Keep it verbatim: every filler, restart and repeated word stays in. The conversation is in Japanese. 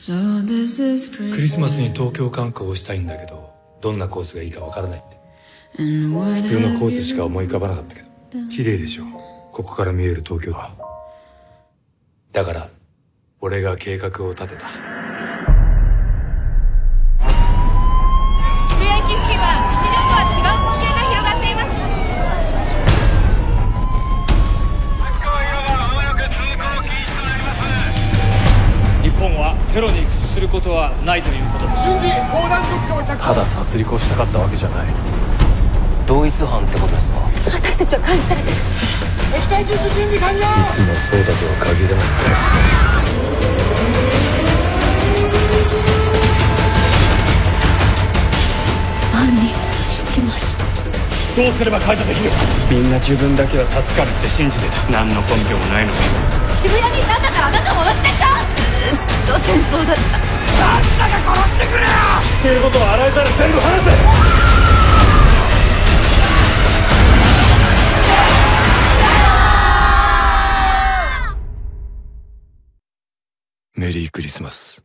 クリスマスに東京観光をしたいんだけど、どんなコースがいいかわからないって。普通のコースしか思い浮かばなかったけど。綺麗でしょ、ここから見える東京は。だから俺が計画を立てた。渋谷駅付近は日常とは違う光景が広がっています。秋川広場はまもなく通行禁止となります。日本はテロに屈することはないということです。準備防弾チョッキを着用。ただ殺戮をしたかったわけじゃない。同一犯ってことですか。私たちは監視されてる。液体窒素準備完了。いつもそうだとは限らない。犯人知ってます。どうすれば解除できる。みんな自分だけは助かるって信じてた。何の根拠もないのに。渋谷にいたんだからあなたも忘れた。ずっと戦争だった。あんたが殺してくれよ。知ってることを洗いざらい全部話せ。メリークリスマス。